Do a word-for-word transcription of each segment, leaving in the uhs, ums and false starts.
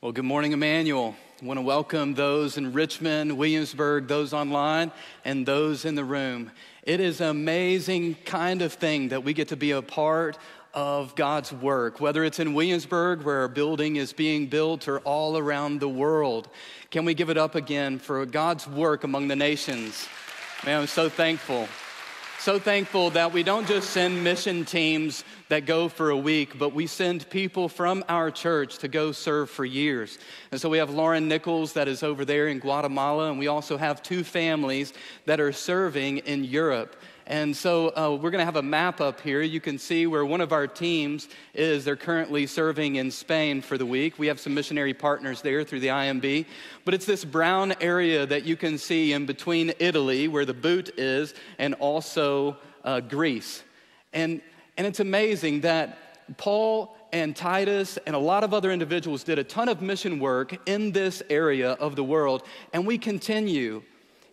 Well, good morning, Emmanuel. I want to welcome those in Richmond, Williamsburg, those online, and those in the room. It is an amazing kind of thing that we get to be a part of God's work, whether it's in Williamsburg, where a building is being built, or all around the world. Can we give it up again for God's work among the nations? Man, I'm so thankful. So thankful that we don't just send mission teams that go for a week, but we send people from our church to go serve for years. And so we have Lauren Nichols that is over there in Guatemala, and we also have two families that are serving in Europe. And so uh, we're going to have a map up here. You can see where one of our teams is. They're currently serving in Spain for the week. We have some missionary partners there through the I M B. But it's this brown area that you can see in between Italy, where the boot is, and also uh, Greece. And, and it's amazing that Paul and Titus and a lot of other individuals did a ton of mission work in this area of the world, and we continue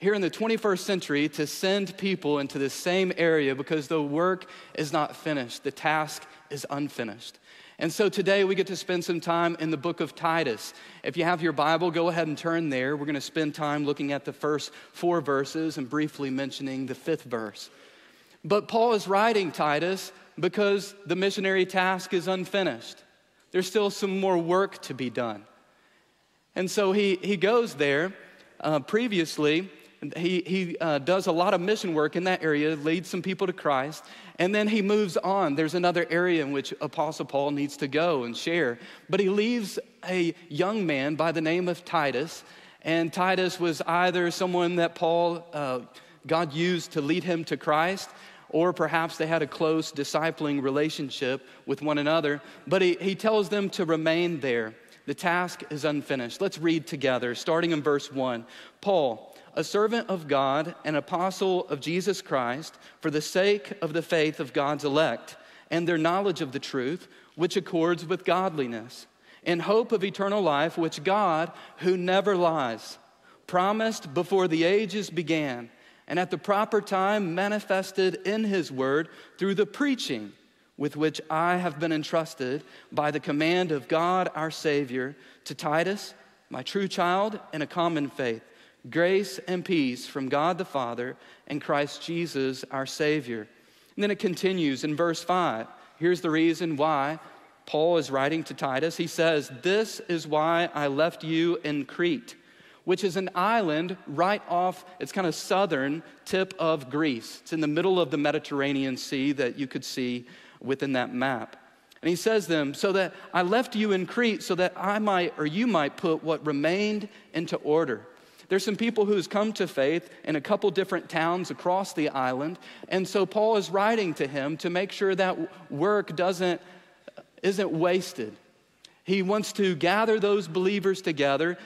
here in the twenty-first century to send people into the same area because the work is not finished. The task is unfinished. And so today we get to spend some time in the book of Titus. If you have your Bible, go ahead and turn there. We're going to spend time looking at the first four verses and briefly mentioning the fifth verse. But Paul is writing Titus because the missionary task is unfinished. There's still some more work to be done. And so he, he goes there uh, previously. He, he uh, does a lot of mission work in that area, leads some people to Christ, and then he moves on. There's another area in which Apostle Paul needs to go and share, but he leaves a young man by the name of Titus, and Titus was either someone that Paul, uh, God used to lead him to Christ, or perhaps they had a close discipling relationship with one another, but he, he tells them to remain there. The task is unfinished. Let's read together, starting in verse one. Paul, a servant of God, an apostle of Jesus Christ, for the sake of the faith of God's elect and their knowledge of the truth, which accords with godliness, in hope of eternal life, which God, who never lies, promised before the ages began, and at the proper time manifested in his word through the preaching with which I have been entrusted by the command of God our Savior, to Titus, my true child, in a common faith. Grace and peace from God the Father and Christ Jesus our Savior. And then it continues in verse five. Here's the reason why Paul is writing to Titus. He says, "This is why I left you in Crete," which is an island right off, it's kind of southern tip of Greece. It's in the middle of the Mediterranean Sea that you could see within that map. And he says to them, so that I left you in Crete so that I might, or you might put what remained into order. There's some people who's come to faith in a couple different towns across the island. And so Paul is writing to him to make sure that work doesn't, isn't wasted. He wants to gather those believers together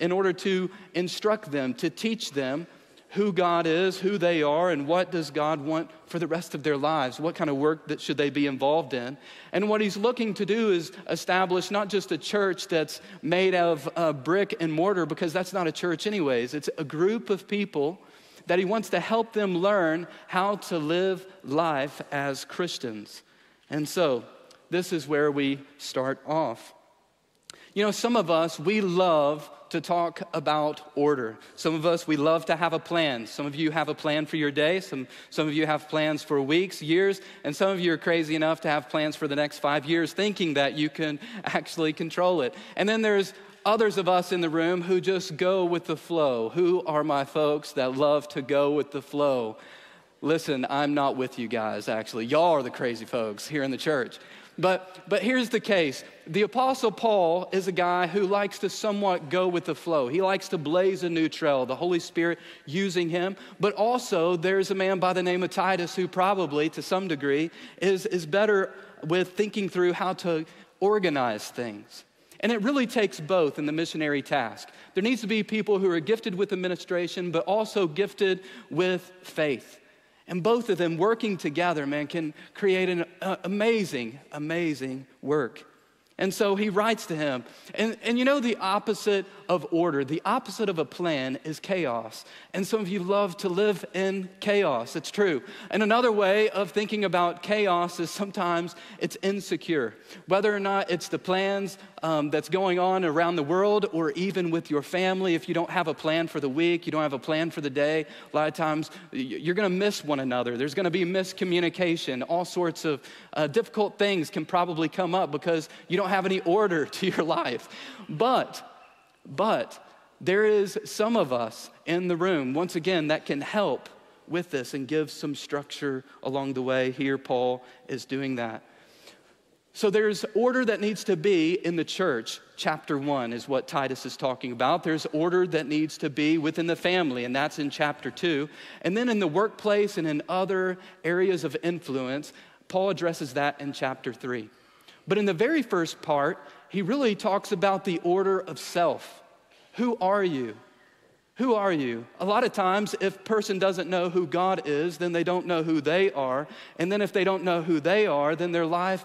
in order to instruct them, to teach them who God is, who they are, and what does God want for the rest of their lives? What kind of work that should they be involved in? And what he's looking to do is establish not just a church that's made of uh, brick and mortar, because that's not a church anyways. It's a group of people that he wants to help them learn how to live life as Christians. And so this is where we start off. You know, some of us, we love to talk about order. Some of us, we love to have a plan. Some of you have a plan for your day. Some, some of you have plans for weeks, years, and some of you are crazy enough to have plans for the next five years thinking that you can actually control it. And then there's others of us in the room who just go with the flow. Who are my folks that love to go with the flow? Listen, I'm not with you guys, actually. Y'all are the crazy folks here in the church. But but here's the case. The Apostle Paul is a guy who likes to somewhat go with the flow. He likes to blaze a new trail, the Holy Spirit using him. But also there's a man by the name of Titus who probably to some degree is, is better with thinking through how to organize things. And it really takes both in the missionary task. There needs to be people who are gifted with administration but also gifted with faith. And both of them working together, man, can create an uh, amazing, amazing work. And so he writes to him. And, and you know, the opposite of order, the opposite of a plan is chaos. And some of you love to live in chaos. It's true. And another way of thinking about chaos is sometimes it's insecure. Whether or not it's the plans um, that's going on around the world, or even with your family. If you don't have a plan for the week, you don't have a plan for the day, a lot of times you're gonna miss one another. There's gonna be miscommunication. All sorts of uh, difficult things can probably come up because you don't have any order to your life. But, but there is some of us in the room, once again, that can help with this and give some structure along the way. Here, Paul is doing that. So there's order that needs to be in the church. Chapter one is what Titus is talking about. There's order that needs to be within the family, and that's in chapter two. And then in the workplace and in other areas of influence, Paul addresses that in chapter three. But in the very first part, he really talks about the order of self. Who are you? Who are you? A lot of times, if a person doesn't know who God is, then they don't know who they are. And then if they don't know who they are, then their life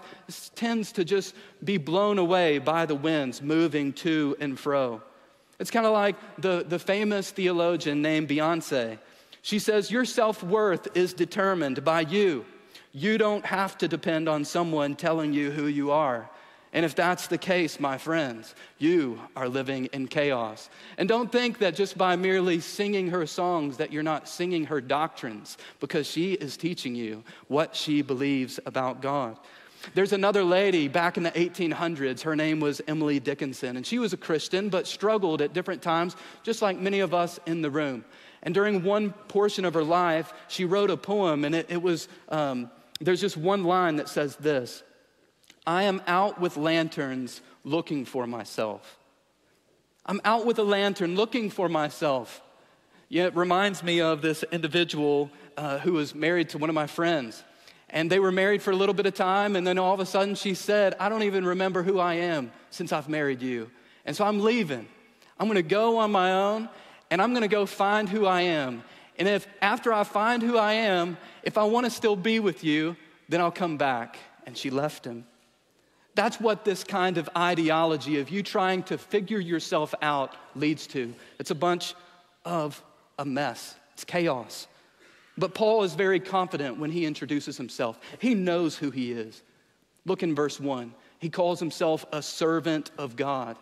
tends to just be blown away by the winds, moving to and fro. It's kind of like the, the famous theologian named Beyonce. She says, your self-worth is determined by you. You don't have to depend on someone telling you who you are. And if that's the case, my friends, you are living in chaos. And don't think that just by merely singing her songs that you're not singing her doctrines, because she is teaching you what she believes about God. There's another lady back in the eighteen hundreds. Her name was Emily Dickinson, and she was a Christian but struggled at different times, just like many of us in the room. And during one portion of her life, she wrote a poem, and it, it was, um, there's just one line that says this: I am out with lanterns looking for myself. I'm out with a lantern looking for myself. Yeah, it reminds me of this individual uh, who was married to one of my friends. And they were married for a little bit of time, and then all of a sudden she said, I don't even remember who I am since I've married you. And so I'm leaving. I'm gonna go on my own, and I'm gonna go find who I am. And if after I find who I am, if I wanna still be with you, then I'll come back. And she left him. That's what this kind of ideology of you trying to figure yourself out leads to. It's a bunch of a mess. It's chaos. But Paul is very confident when he introduces himself. He knows who he is. Look in verse one. He calls himself a servant of God.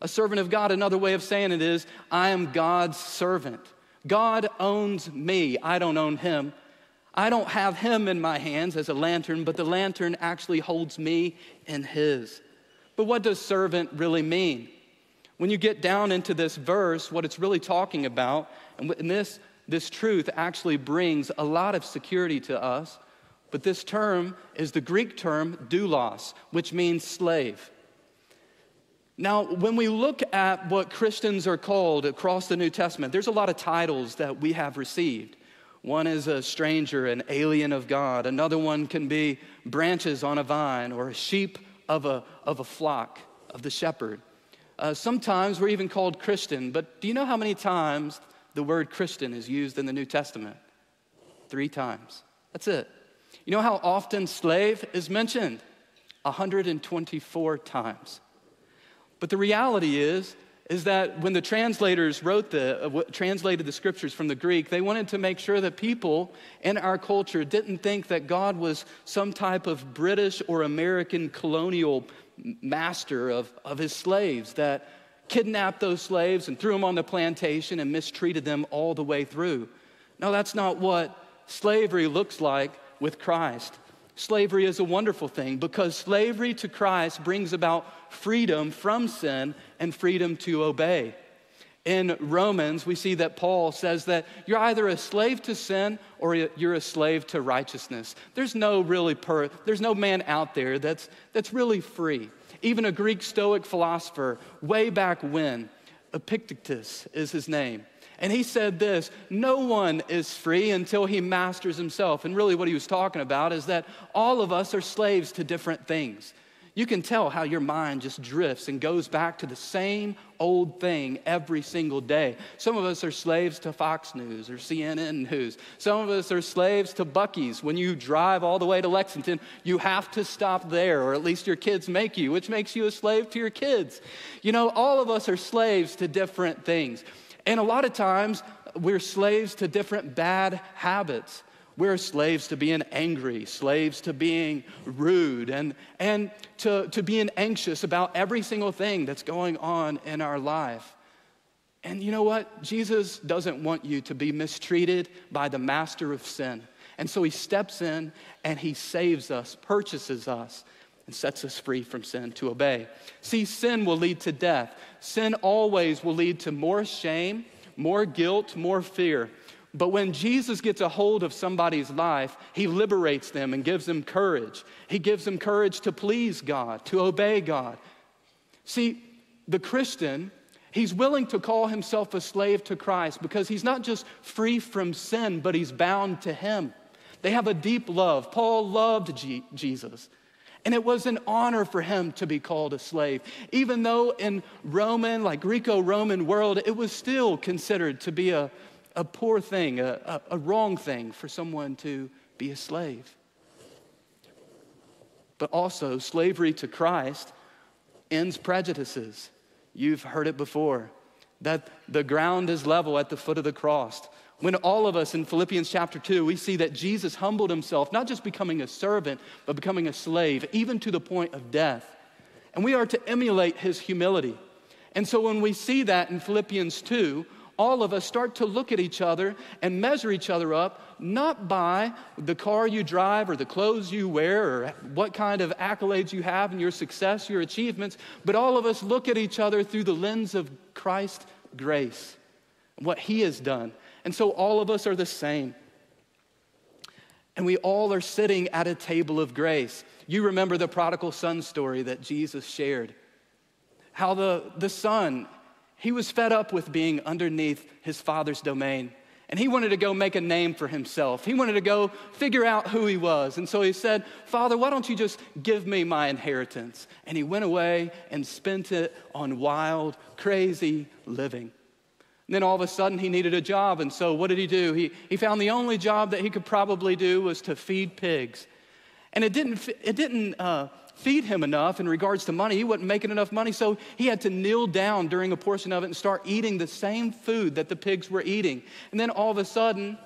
A servant of God, another way of saying it is, I am God's servant. God owns me. I don't own him. I don't have him in my hands as a lantern, but the lantern actually holds me in his. But what does servant really mean? When you get down into this verse, what it's really talking about, and this, this truth actually brings a lot of security to us, but this term is the Greek term doulos, which means slave. Now, when we look at what Christians are called across the New Testament, there's a lot of titles that we have received. One is a stranger, an alien of God. Another one can be branches on a vine or a sheep of a, of a flock, of the shepherd. Uh, sometimes we're even called Christian, but do you know how many times the word Christian is used in the New Testament? Three times. That's it. You know how often slave is mentioned? one hundred twenty-four times. But the reality is, is that when the translators wrote the, uh, translated the scriptures from the Greek, they wanted to make sure that people in our culture didn't think that God was some type of British or American colonial master of, of his slaves that kidnapped those slaves and threw them on the plantation and mistreated them all the way through. No, that's not what slavery looks like with Christ. Slavery is a wonderful thing because slavery to Christ brings about freedom from sin and freedom to obey. In Romans, we see that Paul says that you're either a slave to sin or you're a slave to righteousness. There's no really per, there's no man out there that's that's really free. Even a Greek Stoic philosopher way back when, Epictetus is his name. And he said this: no one is free until he masters himself. And really what he was talking about is that all of us are slaves to different things. You can tell how your mind just drifts and goes back to the same old thing every single day. Some of us are slaves to Fox News or C N N News. Some of us are slaves to Bucky's. When you drive all the way to Lexington, you have to stop there, or at least your kids make you, which makes you a slave to your kids. You know, all of us are slaves to different things. And a lot of times, we're slaves to different bad habits. We're slaves to being angry, slaves to being rude, and, and to, to being anxious about every single thing that's going on in our life. And you know what? Jesus doesn't want you to be mistreated by the master of sin. And so he steps in and he saves us, purchases us, and sets us free from sin to obey. See, sin will lead to death. Sin always will lead to more shame, more guilt, more fear. But when Jesus gets a hold of somebody's life, he liberates them and gives them courage. He gives them courage to please God, to obey God. See, the Christian, he's willing to call himself a slave to Christ because he's not just free from sin, but he's bound to him. They have a deep love. Paul loved G- Jesus. And it was an honor for him to be called a slave. Even though in Roman, like Greco-Roman world, it was still considered to be a, a poor thing, a, a, a wrong thing for someone to be a slave. But also, slavery to Christ ends prejudices. You've heard it before, that the ground is level at the foot of the cross. When all of us in Philippians chapter two, we see that Jesus humbled himself, not just becoming a servant, but becoming a slave, even to the point of death. And we are to emulate his humility. And so when we see that in Philippians two, all of us start to look at each other and measure each other up, not by the car you drive or the clothes you wear or what kind of accolades you have and your success, your achievements, but all of us look at each other through the lens of Christ's grace, what he has done. And so all of us are the same. And we all are sitting at a table of grace. You remember the prodigal son story that Jesus shared. How the, the son, he was fed up with being underneath his father's domain. And he wanted to go make a name for himself. He wanted to go figure out who he was. And so he said, "Father, why don't you just give me my inheritance?" And he went away and spent it on wild, crazy living. And then all of a sudden he needed a job, and so what did he do? He, he found the only job that he could probably do was to feed pigs. And it didn't, it didn't uh, feed him enough in regards to money. He wasn't making enough money, so he had to kneel down during a portion of it and start eating the same food that the pigs were eating. And then all of a sudden,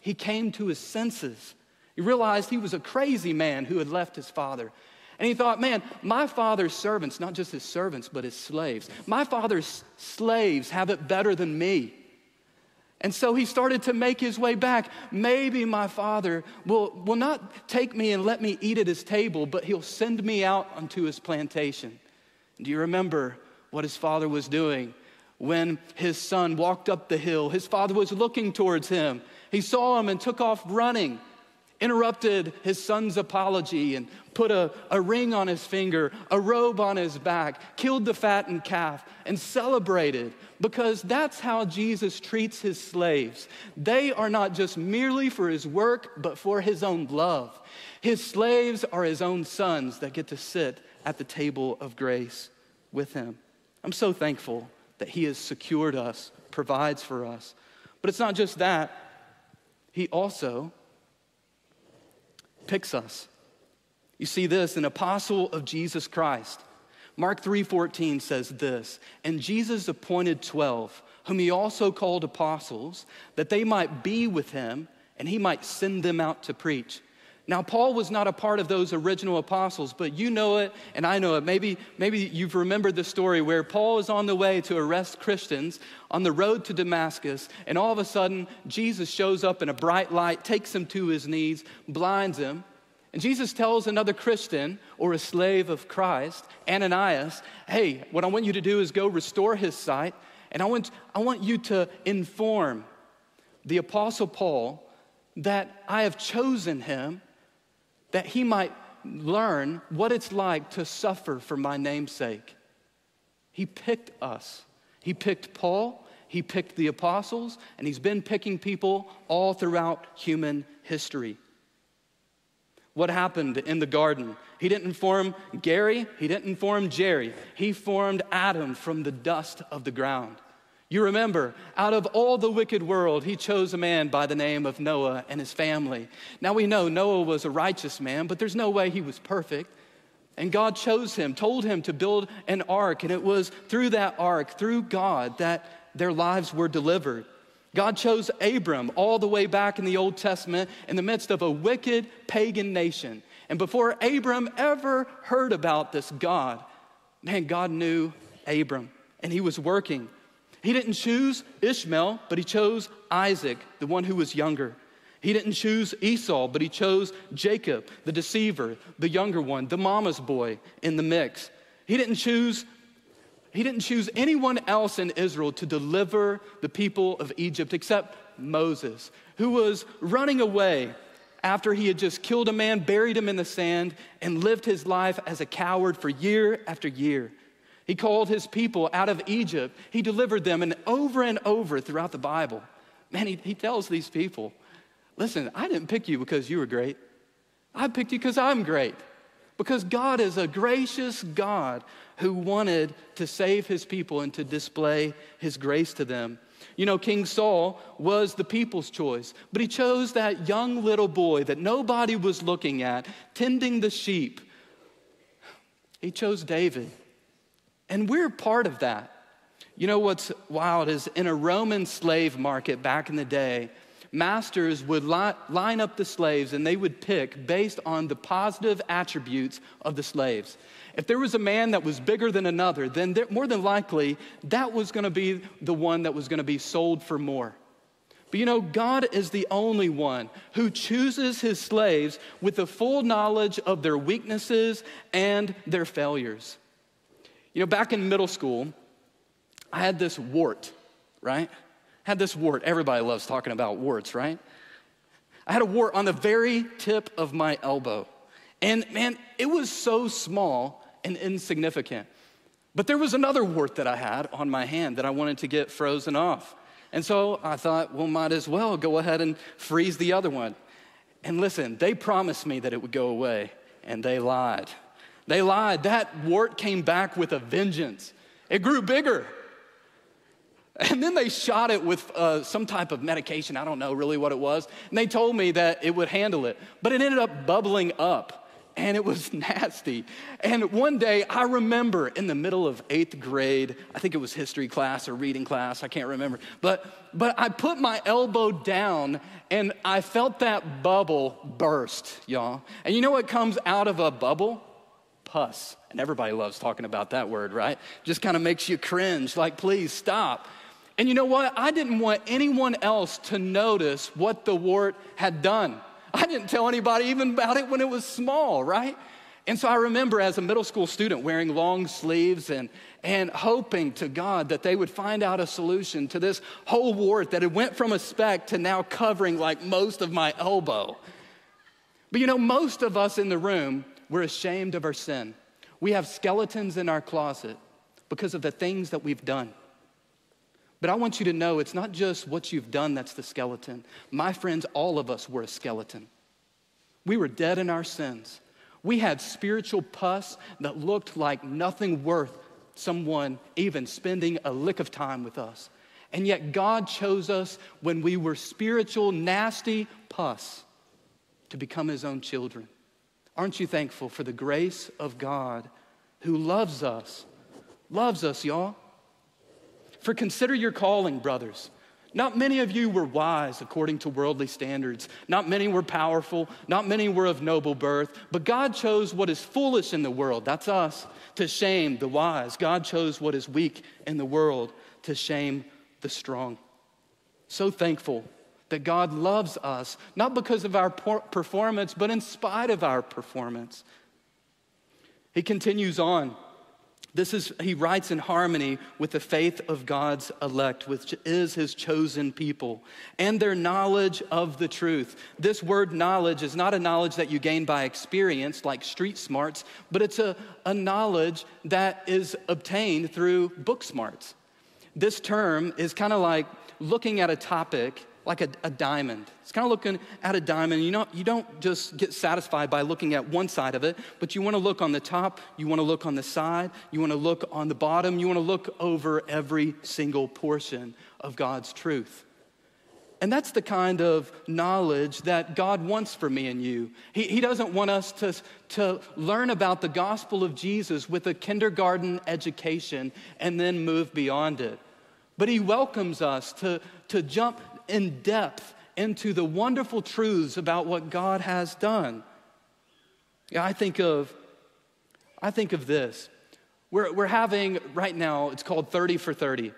he came to his senses. He realized he was a crazy man who had left his father. And he thought, man, my father's servants, not just his servants, but his slaves, my father's slaves have it better than me. And so he started to make his way back. Maybe my father will, will not take me and let me eat at his table, but he'll send me out onto his plantation. Do you remember what his father was doing? When his son walked up the hill, his father was looking towards him. He saw him and took off running, interrupted his son's apology and put a, a ring on his finger, a robe on his back, killed the fattened calf, and celebrated, because that's how Jesus treats his slaves. They are not just merely for his work, but for his own love. His slaves are his own sons that get to sit at the table of grace with him. I'm so thankful that he has secured us, provides for us. But it's not just that. He also picks us. You see this, an apostle of Jesus Christ. Mark three fourteen says this, "And Jesus appointed twelve, whom he also called apostles, that they might be with him, and he might send them out to preach." Now, Paul was not a part of those original apostles, but you know it, and I know it. Maybe, maybe you've remembered the story where Paul is on the way to arrest Christians on the road to Damascus, and all of a sudden, Jesus shows up in a bright light, takes him to his knees, blinds him, and Jesus tells another Christian, or a slave of Christ, Ananias, "Hey, what I want you to do is go restore his sight, and I want, I want you to inform the apostle Paul that I have chosen him, that he might learn what it's like to suffer for my name's sake." He picked us. He picked Paul, he picked the apostles, and he's been picking people all throughout human history. What happened in the garden? He didn't form Gary, he didn't form Jerry. He formed Adam from the dust of the ground. You remember, out of all the wicked world, he chose a man by the name of Noah and his family. Now we know Noah was a righteous man, but there's no way he was perfect. And God chose him, told him to build an ark, and it was through that ark, through God, that their lives were delivered. God chose Abram all the way back in the Old Testament in the midst of a wicked pagan nation. And before Abram ever heard about this God, man, God knew Abram, and he was working. He didn't choose Ishmael, but he chose Isaac, the one who was younger. He didn't choose Esau, but he chose Jacob, the deceiver, the younger one, the mama's boy in the mix. He didn't choose He didn't choose anyone else in Israel to deliver the people of Egypt except Moses, who was running away after he had just killed a man, buried him in the sand, and lived his life as a coward for year after year. He called his people out of Egypt. He delivered them, and over and over throughout the Bible, man, he, he tells these people, listen, I didn't pick you because you were great. I picked you because I'm great. Because God is a gracious God who wanted to save his people and to display his grace to them. You know, King Saul was the people's choice, but he chose that young little boy that nobody was looking at, tending the sheep. He chose David, and we're part of that. You know what's wild is in a Roman slave market back in the day, masters would li- line up the slaves, and they would pick based on the positive attributes of the slaves. If there was a man that was bigger than another, then there, more than likely, that was going to be the one that was going to be sold for more. But you know, God is the only one who chooses his slaves with the full knowledge of their weaknesses and their failures. You know, back in middle school, I had this wart, right? Had this wart. Everybody loves talking about warts, right? I had a wart on the very tip of my elbow. And man, it was so small and insignificant. But there was another wart that I had on my hand that I wanted to get frozen off. And so I thought, well, might as well go ahead and freeze the other one. And listen, they promised me that it would go away, and they lied. They lied. That wart came back with a vengeance. It grew bigger. And then they shot it with uh, some type of medication. I don't know really what it was. And they told me that it would handle it. But it ended up bubbling up, and it was nasty. And one day, I remember in the middle of eighth grade, I think it was history class or reading class, I can't remember. But, but I put my elbow down, and I felt that bubble burst, y'all. And you know what comes out of a bubble? Pus. And everybody loves talking about that word, right? Just kind of makes you cringe, like, please stop. And you know what? I didn't want anyone else to notice what the wart had done. I didn't tell anybody even about it when it was small, right? And so I remember as a middle school student wearing long sleeves and, and hoping to God that they would find out a solution to this whole wart that it went from a speck to now covering like most of my elbow. But you know, most of us in the room, we're ashamed of our sin. We have skeletons in our closet because of the things that we've done. But I want you to know it's not just what you've done that's the skeleton. My friends, all of us were a skeleton. We were dead in our sins. We had spiritual pus that looked like nothing worth someone even spending a lick of time with us. And yet God chose us when we were spiritual, nasty pus to become his own children. Aren't you thankful for the grace of God who loves us? Loves us, y'all. For consider your calling, brothers. Not many of you were wise according to worldly standards. Not many were powerful. Not many were of noble birth. But God chose what is foolish in the world, that's us, to shame the wise. God chose what is weak in the world to shame the strong. So thankful that God loves us, not because of our performance, but in spite of our performance. He continues on. This is, he writes in harmony with the faith of God's elect, which is his chosen people, and their knowledge of the truth. This word knowledge is not a knowledge that you gain by experience, like street smarts, but it's a, a knowledge that is obtained through book smarts. This term is kind of like looking at a topic like a, a diamond. It's kind of looking at a diamond. You know, you don't just get satisfied by looking at one side of it, but you want to look on the top, you want to look on the side, you want to look on the bottom, you want to look over every single portion of God's truth. And that's the kind of knowledge that God wants for me and you. He, he doesn't want us to, to learn about the gospel of Jesus with a kindergarten education and then move beyond it. But he welcomes us to, to jump in depth into the wonderful truths about what God has done. Yeah, I think of, I think of this. We're, we're having, right now, it's called thirty for thirty.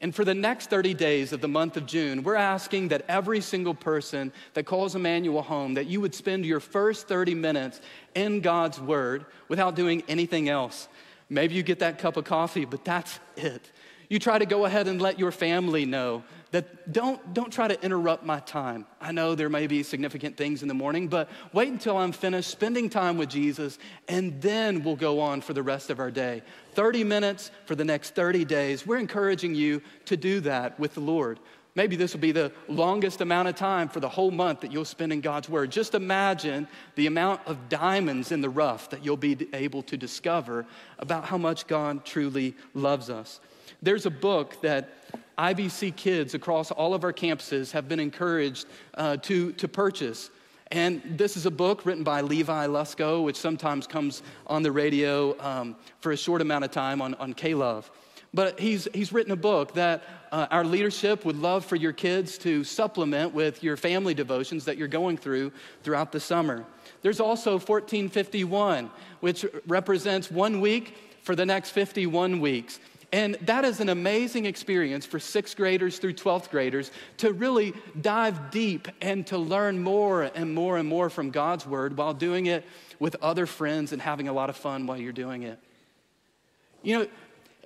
And for the next thirty days of the month of June, we're asking that every single person that calls Emmanuel home, that you would spend your first thirty minutes in God's word without doing anything else. Maybe you get that cup of coffee, but that's it. You try to go ahead and let your family know that don't, don't try to interrupt my time. I know there may be significant things in the morning, but wait until I'm finished spending time with Jesus, and then we'll go on for the rest of our day. thirty minutes for the next thirty days. We're encouraging you to do that with the Lord. Maybe this will be the longest amount of time for the whole month that you'll spend in God's word. Just imagine the amount of diamonds in the rough that you'll be able to discover about how much God truly loves us. There's a book that I B C kids across all of our campuses have been encouraged uh, to, to purchase. And this is a book written by Levi Lusko, which sometimes comes on the radio um, for a short amount of time on, on K-Love. But he's, he's written a book that uh, our leadership would love for your kids to supplement with your family devotions that you're going through throughout the summer. There's also fourteen fifty-one, which represents one week for the next fifty-one weeks. And that is an amazing experience for sixth graders through twelfth graders to really dive deep and to learn more and more and more from God's word while doing it with other friends and having a lot of fun while you're doing it. You know,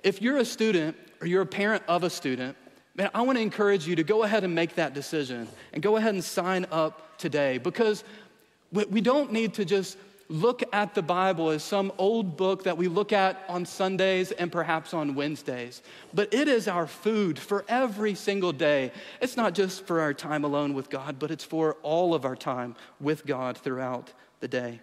if you're a student or you're a parent of a student, man, I want to encourage you to go ahead and make that decision and go ahead and sign up today, because we don't need to just look at the Bible as some old book that we look at on Sundays and perhaps on Wednesdays. But it is our food for every single day. It's not just for our time alone with God, but it's for all of our time with God throughout the day.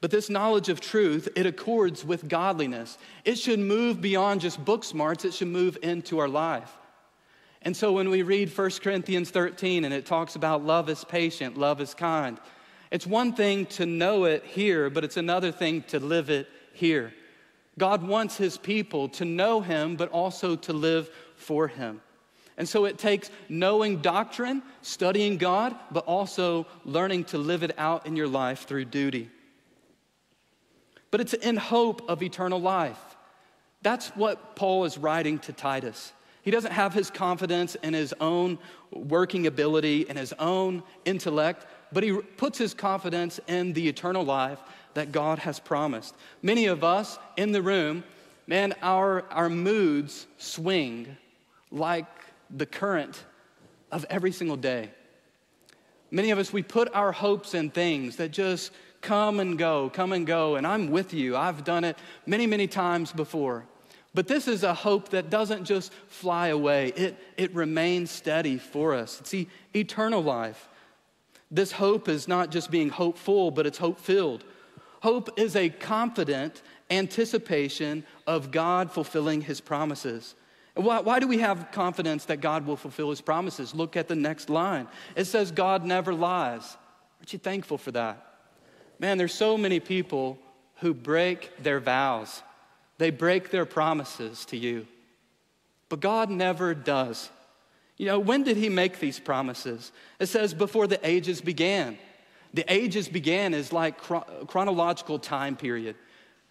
But this knowledge of truth, it accords with godliness. It should move beyond just book smarts. It should move into our life. And so when we read First Corinthians thirteen and it talks about love is patient, love is kind, it's one thing to know it here, but it's another thing to live it here. God wants his people to know him, but also to live for him. And so it takes knowing doctrine, studying God, but also learning to live it out in your life through duty. But it's in hope of eternal life. That's what Paul is writing to Titus. He doesn't have his confidence in his own working ability and his own intellect, but he puts his confidence in the eternal life that God has promised. Many of us in the room, man, our, our moods swing like the current of every single day. Many of us, we put our hopes in things that just come and go, come and go, and I'm with you. I've done it many, many times before. But this is a hope that doesn't just fly away. It, it remains steady for us. It's the eternal life. This hope is not just being hopeful, but it's hope-filled. Hope is a confident anticipation of God fulfilling his promises. And why, why do we have confidence that God will fulfill his promises? Look at the next line. It says, God never lies. Aren't you thankful for that? Man, there's so many people who break their vows. They break their promises to you. But God never does. You know, when did he make these promises? It says before the ages began. The ages began is like chronological time period.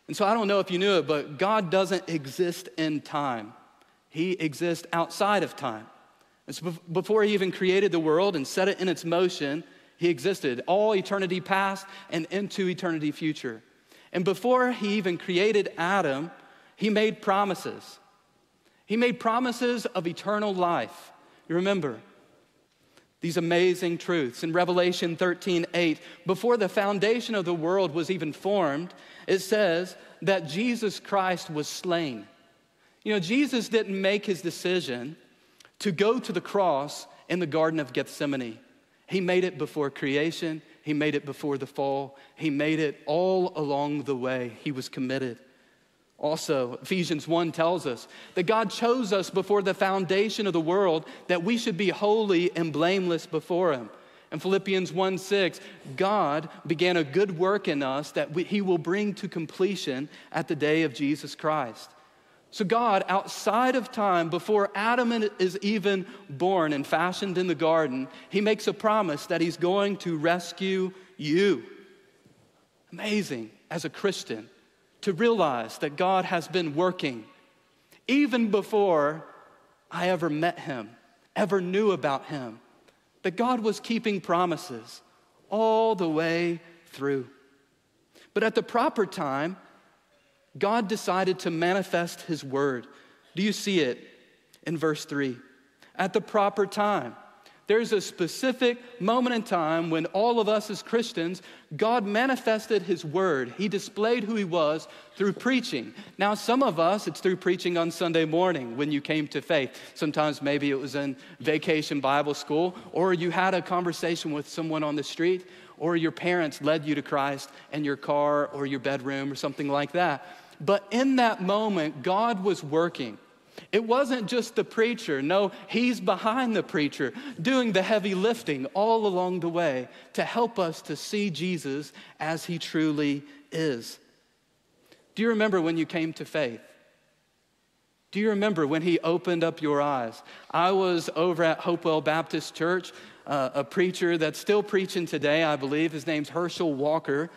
And so I don't know if you knew it, but God doesn't exist in time. He exists outside of time. It's before he even created the world and set it in its motion, he existed. All eternity past and into eternity future. And before he even created Adam, he made promises. He made promises of eternal life. Remember these amazing truths. In Revelation thirteen eight, before the foundation of the world was even formed, it says that Jesus Christ was slain. You know, Jesus didn't make his decision to go to the cross in the Garden of Gethsemane. He made it before creation. He made it before the fall. He made it all along the way. He was committed. Also, Ephesians one tells us that God chose us before the foundation of the world, that we should be holy and blameless before him. And Philippians one six, God began a good work in us that we, he will bring to completion at the day of Jesus Christ. So God, outside of time, before Adam is even born and fashioned in the garden, he makes a promise that he's going to rescue you. Amazing as a Christian to realize that God has been working even before I ever met him, ever knew about him, that God was keeping promises all the way through. But at the proper time, God decided to manifest his word. Do you see it in verse three? At the proper time, there's a specific moment in time when all of us as Christians, God manifested his word. He displayed who he was through preaching. Now, some of us, it's through preaching on Sunday morning when you came to faith. Sometimes maybe it was in vacation Bible school, or you had a conversation with someone on the street, or your parents led you to Christ in your car or your bedroom or something like that. But in that moment, God was working. It wasn't just the preacher. No, he's behind the preacher, doing the heavy lifting all along the way to help us to see Jesus as he truly is. Do you remember when you came to faith? Do you remember when he opened up your eyes? I was over at Hopewell Baptist Church. Uh, a preacher that's still preaching today, I believe. His name's Herschel Walker.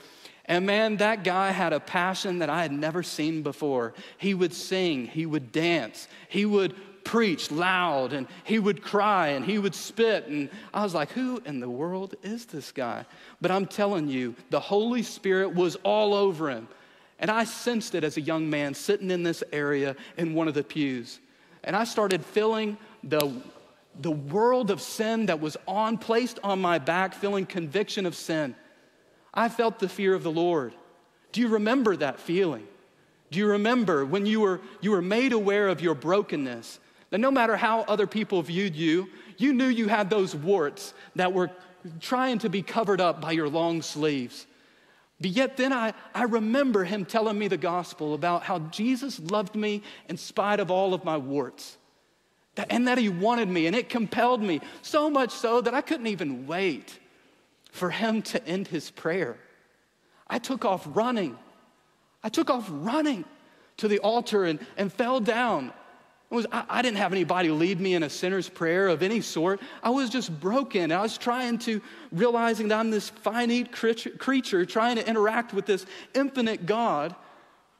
And man, that guy had a passion that I had never seen before. He would sing, he would dance, he would preach loud, and he would cry, and he would spit. And I was like, who in the world is this guy? But I'm telling you, the Holy Spirit was all over him. And I sensed it as a young man sitting in this area in one of the pews. And I started feeling the The world of sin that was on, placed on my back, feeling conviction of sin. I felt the fear of the Lord. Do you remember that feeling? Do you remember when you were, you were made aware of your brokenness? That no matter how other people viewed you, you knew you had those warts that were trying to be covered up by your long sleeves. But yet then I, I remember him telling me the gospel about how Jesus loved me in spite of all of my warts. And that he wanted me, and it compelled me, so much so that I couldn't even wait for him to end his prayer. I took off running. I took off running to the altar and, and fell down. It was, I, I didn't have anybody lead me in a sinner's prayer of any sort. I was just broken. I was trying to, realizing that I'm this finite creature, creature trying to interact with this infinite God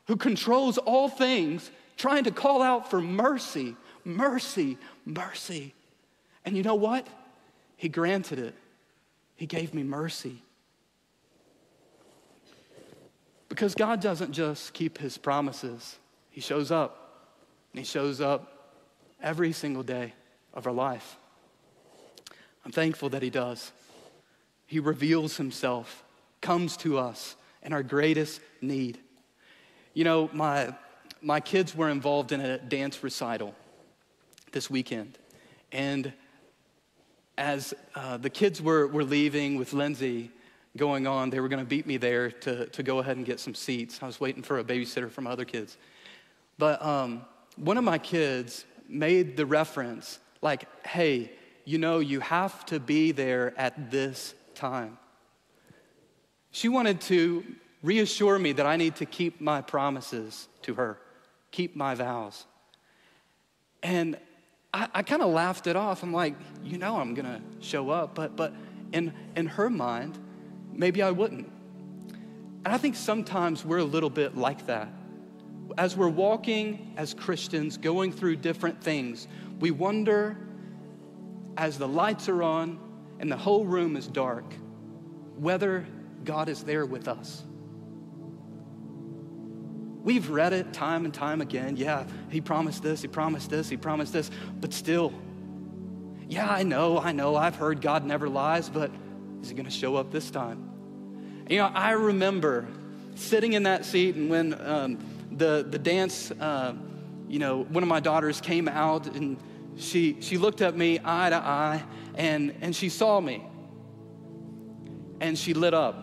who controls all things, trying to call out for mercy. Mercy, mercy. And you know what? He granted it. He gave me mercy. Because God doesn't just keep his promises. He shows up. And he shows up every single day of our life. I'm thankful that he does. He reveals himself, comes to us in our greatest need. You know, my, my kids were involved in a dance recital this weekend. And as uh, the kids were, were leaving with Lindsay going on, they were gonna beat me there to, to go ahead and get some seats. I was waiting for a babysitter from other kids. But um, one of my kids made the reference like, hey, you know, you have to be there at this time. She wanted to reassure me that I need to keep my promises to her, keep my vows. And I, I kind of laughed it off. I'm like, you know I'm gonna show up, but but in, in her mind, maybe I wouldn't. And I think sometimes we're a little bit like that. As we're walking as Christians, going through different things, we wonder, as the lights are on and the whole room is dark, whether God is there with us. We've read it time and time again. Yeah, he promised this, he promised this, he promised this, but still. Yeah, I know, I know, I've heard God never lies, but is he gonna show up this time? You know, I remember sitting in that seat, and when um, the, the dance, uh, you know, one of my daughters came out, and she, she looked at me eye to eye, and, and she saw me, and she lit up.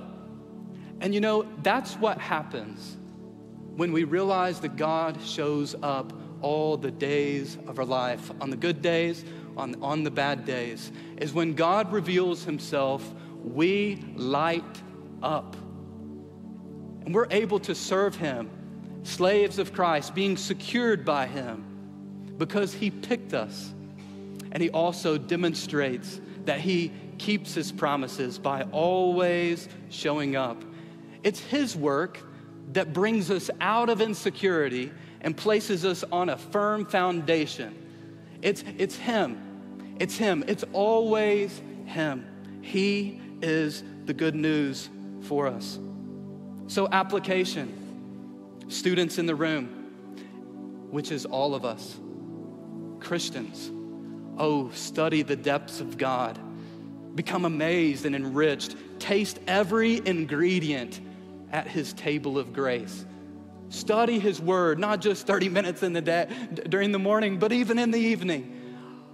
And you know, that's what happens when we realize that God shows up all the days of our life, on the good days, on, on the bad days, is when God reveals himself, we light up. And we're able to serve him slaves of Christ, being secured by him because he picked us. And he also demonstrates that he keeps his promises by always showing up. It's his work that brings us out of insecurity and places us on a firm foundation. It's, it's him, it's him, it's always him. He is the good news for us. So application, students in the room, which is all of us, Christians, oh, study the depths of God. Become amazed and enriched. Taste every ingredient at his table of grace. Study his word, not just thirty minutes in the day, d- during the morning, but even in the evening.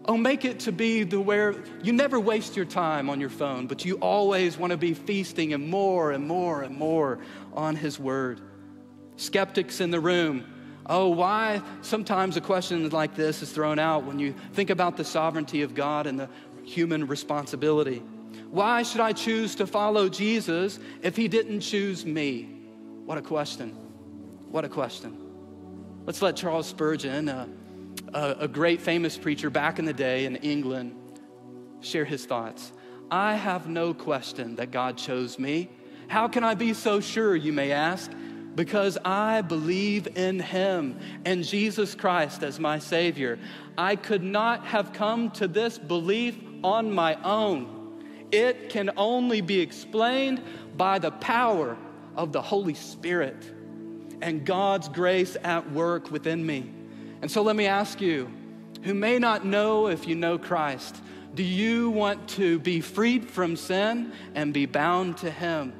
Oh, make it to be the where you never waste your time on your phone, but you always want to be feasting and more and more and more on his word. Skeptics in the room, oh, why sometimes a question like this is thrown out when you think about the sovereignty of God and the human responsibility. Why should I choose to follow Jesus if he didn't choose me? What a question. What a question. Let's let Charles Spurgeon, a, a great famous preacher back in the day in England, share his thoughts. I have no question that God chose me. How can I be so sure, you may ask? Because I believe in him and Jesus Christ as my Savior. I could not have come to this belief on my own. It can only be explained by the power of the Holy Spirit and God's grace at work within me. And so let me ask you, who may not know if you know Christ, do you want to be freed from sin and be bound to him?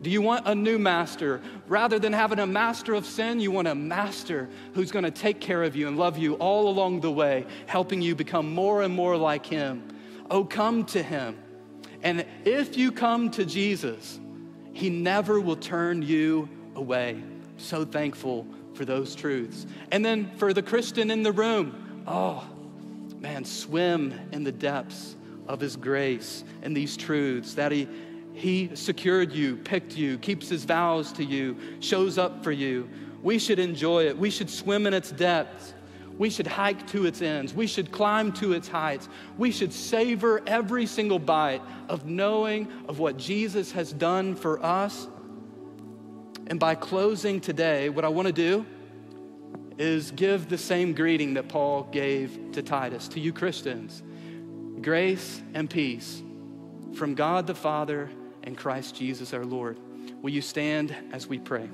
Do you want a new master? Rather than having a master of sin, you want a master who's going to take care of you and love you all along the way, helping you become more and more like him. Oh, come to him. And if you come to Jesus, he never will turn you away. So thankful for those truths. And then for the Christian in the room, oh, man, swim in the depths of his grace and these truths that he He secured you, picked you, keeps his vows to you, shows up for you. We should enjoy it. We should swim in its depths. We should hike to its ends. We should climb to its heights. We should savor every single bite of knowing of what Jesus has done for us. And by closing today, what I want to do is give the same greeting that Paul gave to Titus, to you Christians. Grace and peace from God the Father and Christ Jesus our Lord. Will you stand as we pray?